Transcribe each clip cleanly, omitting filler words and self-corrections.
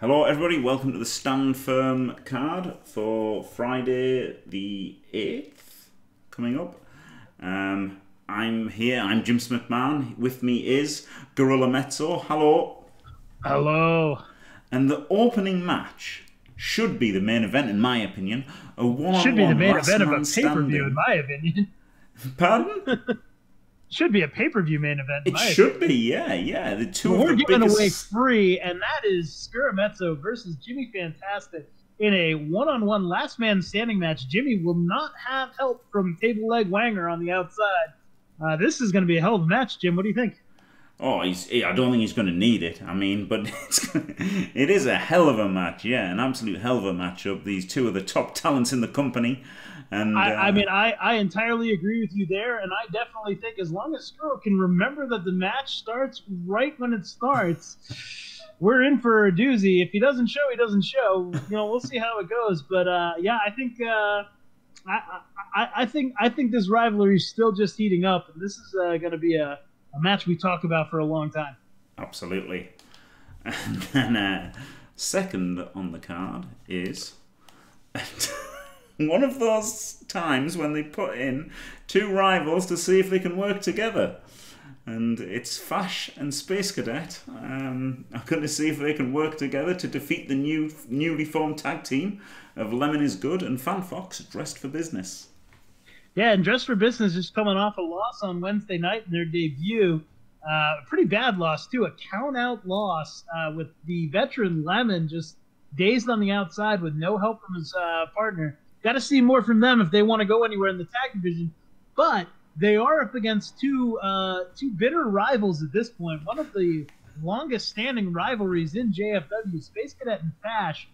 Hello everybody, welcome to the Stand Firm card for Friday the 8th, coming up. I'm here, I'm Jim Smithman, with me is Gorilla Mezzo. Hello. Hello. And the opening match should be the main event in my opinion. A one-on-one should be the main event of a pay-per-view in my opinion. Pardon? Should be a pay-per-view main event. It should be, yeah. The two we're giving away free, and that is Scuramezzo versus Jimmy Fantastic in a one-on-one last-man-standing match. Jimmy will not have help from Table Leg Wanger on the outside. This is going to be a hell of a match, Jim. What do you think? Oh, I don't think he's going to need it. I mean, but it is a hell of a match, yeah, an absolute hell of a matchup. These two are the top talents in the company. And, I mean, I entirely agree with you there, and I definitely think as long as Scuro can remember that the match starts right when it starts, we're in for a doozy. If he doesn't show, he doesn't show. You know, we'll see how it goes. But yeah, I think I think this rivalry is still just heating up, and this is going to be a match we talk about for a long time. Absolutely. And then second on the card is. One of those times when they put in two rivals to see if they can work together. And it's Fash and Space Cadet are going to see if they can work together to defeat the newly formed tag team of Lemon is Good and Fun Fox, Dressed for Business. Yeah, and Dress for Business is coming off a loss on Wednesday night in their debut. A pretty bad loss, too. A count-out loss with the veteran Lemon just dazed on the outside with no help from his partner. Got to see more from them if they want to go anywhere in the tag division. But they are up against two bitter rivals at this point. One of the longest-standing rivalries in JFW, Space Cadet and Fash,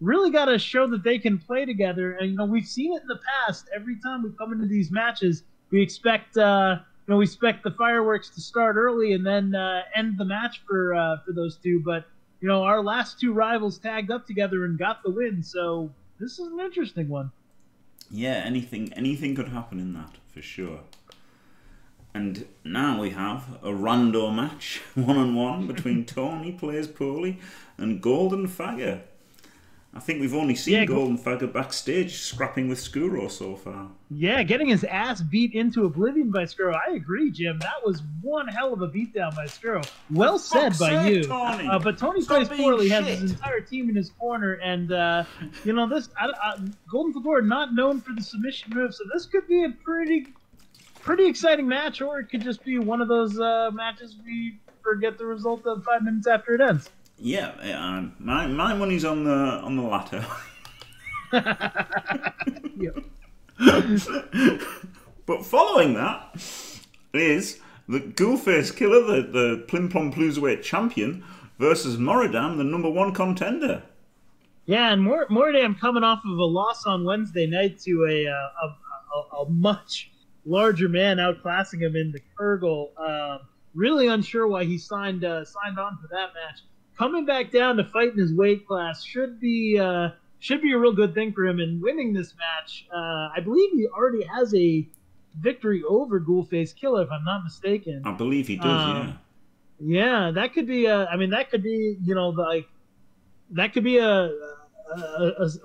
really got to show that they can play together. And, you know, we've seen it in the past. Every time we come into these matches, we expect, you know, we expect the fireworks to start early and then end the match for those two. But, you know, our last two rivals tagged up together and got the win, so... This is an interesting one. Yeah, anything could happen in that, for sure. And now we have a rando match, one-on-one, between Tony Plays Poorly and Golden Faggot. I think we've only seen Golden Faggot backstage scrapping with Scuro so far. Yeah, getting his ass beat into oblivion by Scuro. I agree, Jim. That was one hell of a beatdown by Scuro. Well said by you. Tony. But Tony Plays Poorly has his entire team in his corner, and you know this. Golden Faggot not known for the submission move, so this could be a pretty exciting match, or it could just be one of those matches we forget the result of 5 minutes after it ends. Yeah, my money's on the latter. But following that is the Ghoulface Killer, the Plimplompluzway champion, versus Moridam, the #1 contender. Yeah, and Moridam coming off of a loss on Wednesday night to a much larger man, outclassing him in the Kurgle. Really unsure why he signed on for that match. Coming back down to fight in his weight class should be a real good thing for him. And winning this match, I believe he already has a victory over Ghoulface Killer, if I'm not mistaken. I believe he does. Yeah, that could be. I mean, that could be. You know, like that could be a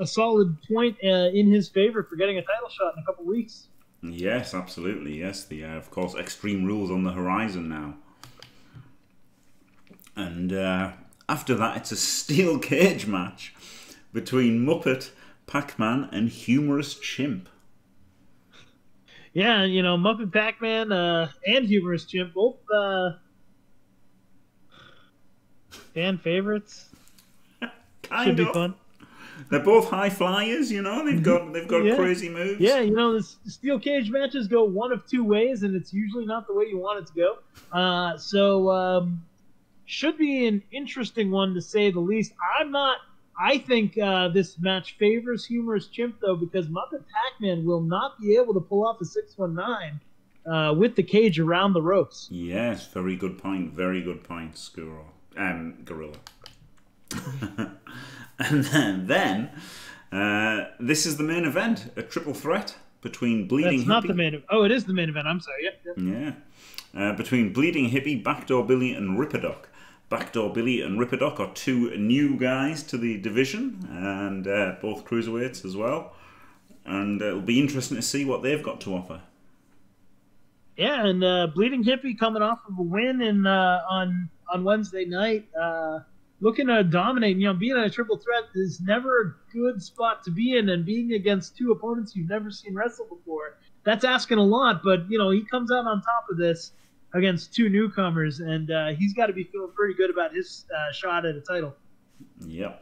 solid point in his favor for getting a title shot in a couple weeks. Yes, absolutely. Yes, the of course Extreme Rules on the horizon now, and. After that, it's a steel cage match between Muppet Pac-Man and Humorous Chimp. Yeah, you know, Muppet Pac-Man and Humorous Chimp, both fan favorites. Should be fun. They're both high flyers, you know. They've got crazy moves. Yeah, you know, the steel cage matches go one of two ways, and it's usually not the way you want it to go. Should be an interesting one, to say the least. I think this match favors Humorous Chimp, though, because Muppet Pac-Man will not be able to pull off a 619 with the cage around the ropes. Yes, very good point. Very good point, Scuro. Gorilla. And then this is the main event, a triple threat between Bleeding Hippie. That's not the main event. Oh, it is the main event. I'm sorry. Yep. Yeah. Between Bleeding Hippie, Backdoor Billy, and Ripperdoc. Backdoor Billy and Ripperdoc are two new guys to the division, and both cruiserweights as well. And it'll be interesting to see what they've got to offer. Yeah, and Bleeding Hippie coming off of a win in on Wednesday night, looking to dominate. You know, being in a triple threat is never a good spot to be in, and being against two opponents you've never seen wrestle before, that's asking a lot. But you know, he comes out on top of this against two newcomers, and he's got to be feeling pretty good about his shot at a title. Yep.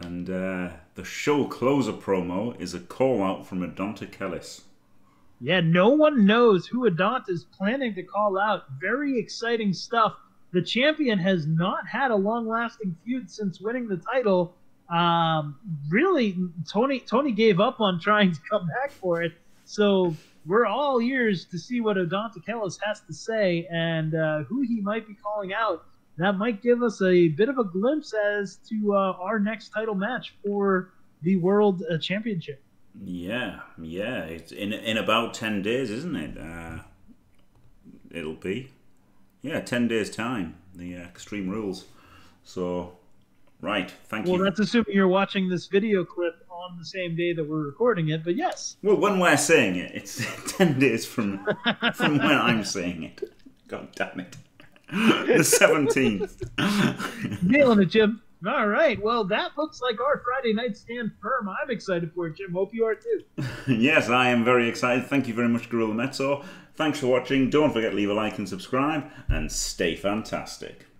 And the show closer promo is a call-out from Adonta Kellis. Yeah, no one knows who Adonta is planning to call out. Very exciting stuff. The champion has not had a long-lasting feud since winning the title. Really, Tony gave up on trying to come back for it. So we're all ears to see what Adonta Kellis has to say and who he might be calling out. That might give us a bit of a glimpse as to our next title match for the World Championship. Yeah, yeah. It's in about 10 days, isn't it? It'll be. Yeah, 10 days' time, the Extreme Rules. So, right, thank you. Well, that's assuming you're watching this video clip on the same day that we're recording it, but yes. Well, when we're saying it, it's 10 days from when I'm saying it. God damn it. The 17th. Nailing it, Jim. All right. Well, that looks like our Friday night stand firm. I'm excited for it, Jim. Hope you are too. Yes, I am very excited. Thank you very much, Gorilla Mezzo. Thanks for watching. Don't forget to leave a like and subscribe, and stay fantastic.